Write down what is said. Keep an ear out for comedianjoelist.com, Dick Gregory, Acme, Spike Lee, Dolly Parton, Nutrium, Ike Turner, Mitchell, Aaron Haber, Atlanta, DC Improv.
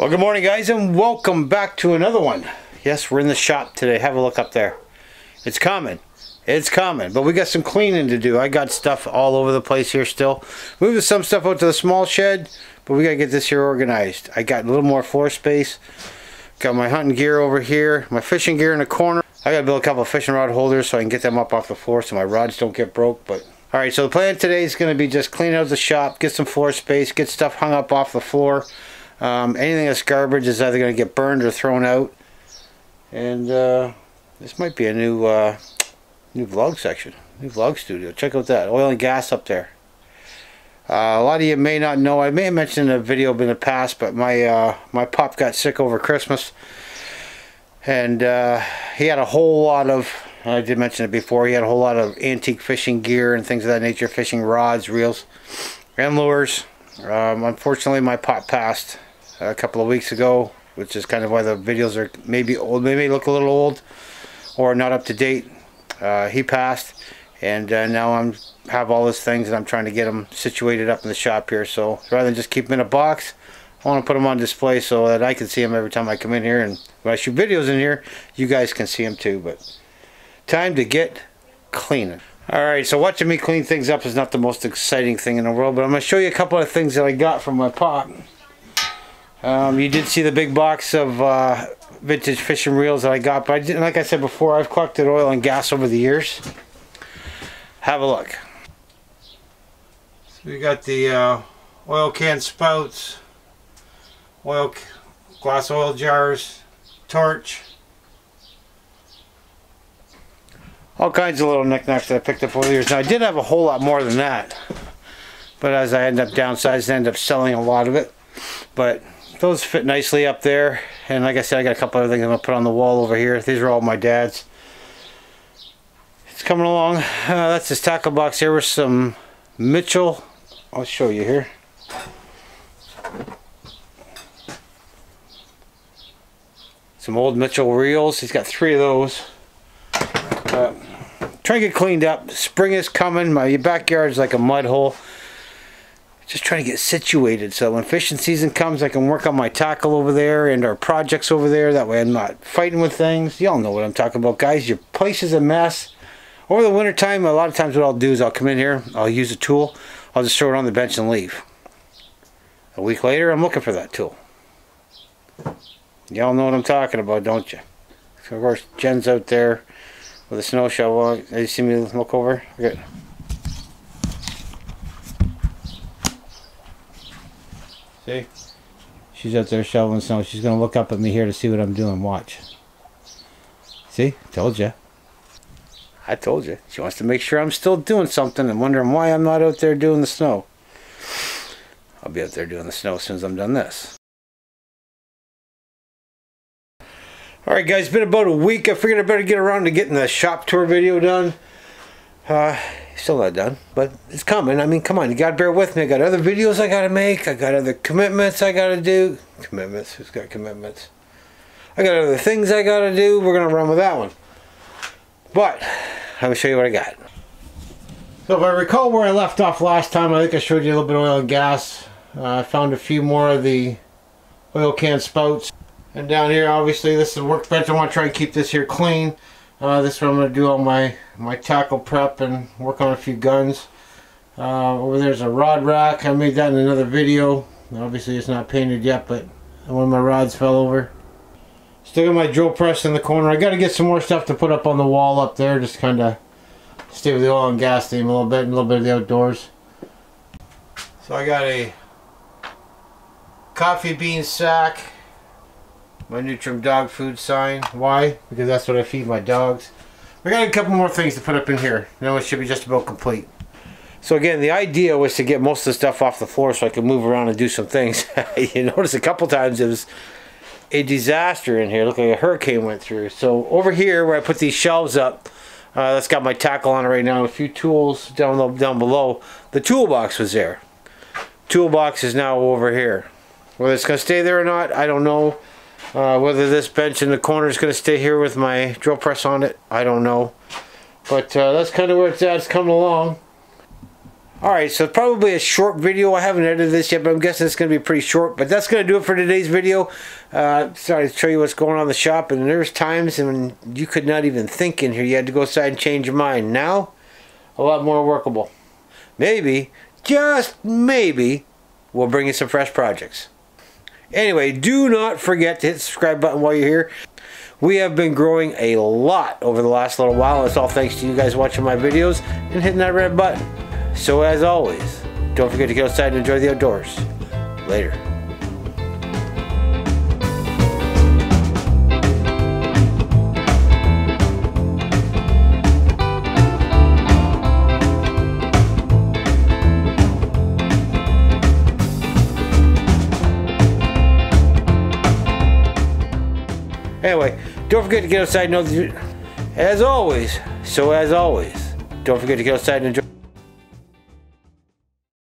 Well, good morning guys, and welcome back to another one. Yes, we're in the shop today. Have a look up there. It's coming. It's coming. But we got some cleaning to do. I got stuff all over the place here still. Moving some stuff out to the small shed, but we got to get this here organized. I got a little more floor space. Got my hunting gear over here, my fishing gear in the corner. I got to build a couple of fishing rod holders so I can get them up off the floor so my rods don't get broke, but... Alright, so the plan today is going to be just clean out the shop, get some floor space, get stuff hung up off the floor. Anything that's garbage is either going to get burned or thrown out. And this might be a new vlog section, new vlog studio. Check out that, oil and gas up there. A lot of you may not know, I may have mentioned in a video in the past, but my pop got sick over Christmas. And he had a whole lot of... I did mention it before, he had a whole lot of antique fishing gear and things of that nature, fishing rods, reels, and lures. Unfortunately, my pop passed a couple of weeks ago, which is kind of why the videos are maybe old, maybe look a little old or not up to date. He passed, and now I have all his things, and I'm trying to get them situated up in the shop here. So rather than just keep them in a box, I want to put them on display so that I can see them every time I come in here, and when I shoot videos in here, you guys can see them too. But time to get cleaning. Alright, so watching me clean things up is not the most exciting thing in the world, but I'm going to show you a couple of things that I got from my pop. You did see the big box of vintage fishing reels that I got, but I didn't, like I said before, I've collected oil and gas over the years. Have a look. So we got the oil can spouts, glass oil jars, torch. All kinds of little knickknacks that I picked up over the years. Now I did have a whole lot more than that, but as I ended up downsizing, I ended up selling a lot of it. But those fit nicely up there. And like I said, I got a couple other things I'm gonna put on the wall over here. These are all my dad's. It's coming along. That's this tackle box here with some Mitchell. I'll show you here. Some old Mitchell reels. He's got three of those. Trying to get cleaned up. Spring is coming. My backyard's like a mud hole. Just trying to get situated so when fishing season comes, I can work on my tackle over there and our projects over there. That way I'm not fighting with things. Y'all know what I'm talking about, guys. Your place is a mess. Over the winter time, a lot of times what I'll do is I'll come in here, I'll use a tool, I'll just throw it on the bench and leave. A week later, I'm looking for that tool. Y'all know what I'm talking about, don't you? So of course, Jen's out there with a snow shovel. You see me look over? Good. See? She's out there shoveling snow. She's going to look up at me here to see what I'm doing. Watch. See? Told you. I told you. She wants to make sure I'm still doing something and wondering why I'm not out there doing the snow. I'll be out there doing the snow as soon as I'm done this. Alright guys, it's been about a week. I figured I better get around to getting the shop tour video done. Still not done, but it's coming. I mean, come on, you gotta bear with me. I got other videos I gotta make. I got other commitments I gotta do. Commitments? Who's got commitments? I got other things I gotta do. We're gonna run with that one. But I'm gonna show you what I got. So if I recall where I left off last time, I think I showed you a little bit of oil and gas. I found a few more of the oil can spouts. And down here, obviously, this is the workbench. I want to try and keep this here clean. This is what I'm going to do on my tackle prep and work on a few guns. Over there's a rod rack. I made that in another video. Obviously, it's not painted yet, but one of my rods fell over. Still got my drill press in the corner. I got to get some more stuff to put up on the wall up there. Just kind of stay with the oil and gas theme a little bit, and a little bit of the outdoors. So I got a coffee bean sack. My Nutrium dog food sign. Why? Because that's what I feed my dogs. We got a couple more things to put up in here. Now it should be just about complete. So again, the idea was to get most of the stuff off the floor so I could move around and do some things. You notice a couple times it was a disaster in here. It looked like a hurricane went through. So over here where I put these shelves up, that's got my tackle on it right now. A few tools down below. The toolbox was there. Toolbox is now over here. Whether it's going to stay there or not, I don't know. Whether this bench in the corner is going to stay here with my drill press on it, I don't know. But that's kind of where it's at. It's coming along. Alright, so probably a short video. I haven't edited this yet, but I'm guessing it's going to be pretty short. But that's going to do it for today's video. Sorry to show you what's going on in the shop. And there's times when you could not even think in here. You had to go outside and change your mind. Now, a lot more workable. Maybe, just maybe, we'll bring you some fresh projects. Anyway, do not forget to hit the subscribe button while you're here. We have been growing a lot over the last little while. It's all thanks to you guys watching my videos and hitting that red button. So as always, don't forget to go outside and enjoy the outdoors. Later. Anyway, don't forget to get outside and enjoy. As always, don't forget to get outside and enjoy.